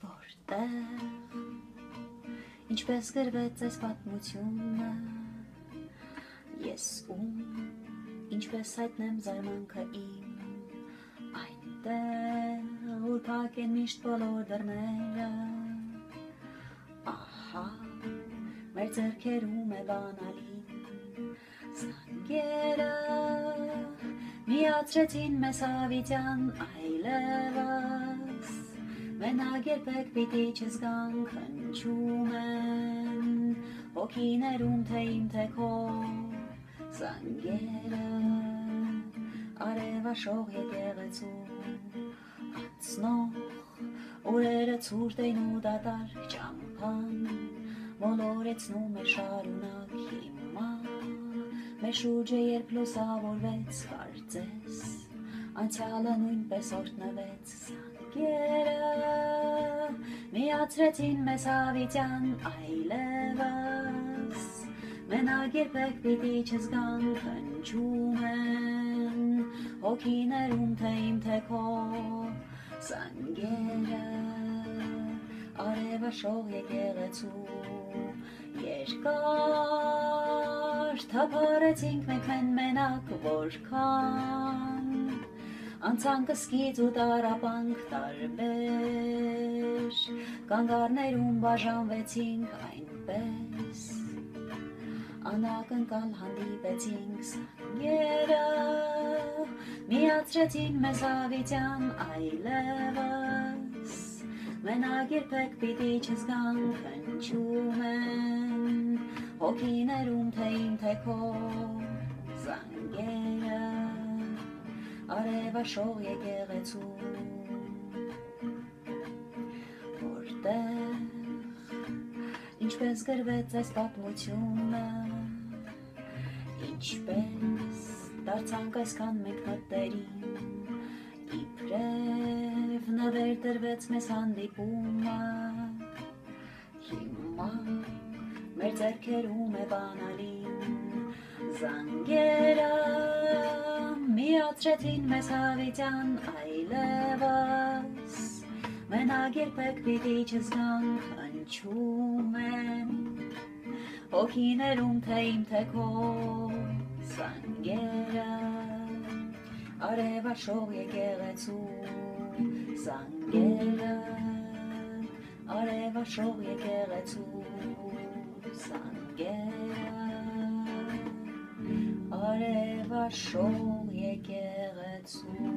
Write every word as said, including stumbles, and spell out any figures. Որտեղ ինչպես գրվեց այս պատմությունը, ես ում ինչպես հայտնեմ զարմանքը իմ, այնտեղ ուր փակ են միշտ բոլոր դռները, ահա մեր ձեռքերում է բանալին, զանգերը միացրեցին մեզ հավիտյան այլևս, մենակ երբեք պիտի չզգանք հնչում են հոգիներում թե իմ թե քո զանգերը, արևաշող եկեղեցու անցնող օրերը ցուրտ էին ու դատարկ ճամփան մոլորեցնում է շարունակ հիմա մեր շուրջը, երբ լուսավորվեց կարծես անցյալը նույնպես օրհնվեց, զանգերը միացրեցին մեզ հավիտյան այլևս, մենակ երբեք պիտի չզգանք հնչում են հոգիներում թե իմ թե քո զանգերը, արևաշող եկեղեցու երկար թափարեցինք մենք մեն մենակ որքան, անցանք սկիզբ ու տառապանք տարբեր, կանգառներում բաժանվեցինք այնպես, անակնկալ հանդիպեցինք զանգերը, միացրեցին մեզ հավիտյան այլևս, մենակ երբեք պիտի չզգանք հնչում են հոգիներում թե իմ թե քո զանգերը, արևաշող եկեղեցու, որտեղ ինչպես գրվեց այս պատմությունը, ինչպես դարձանք այսքան մենք մտերիմ, իբրև նվեր դրվեց մեզ հանդիպումը, հիմա մեր ձեռքերում է բանալին, զանգերը միացրեցին մեզ հավիտյան այլևս, մենակ երբեք պիտի չզգանք հնչում են հոգիներում թե իմ թե քո զանգերը, արևաշող եկեղեցու զանգերը, արևաշող եկեղեցու զանգերը, արևաշող եկեղեցու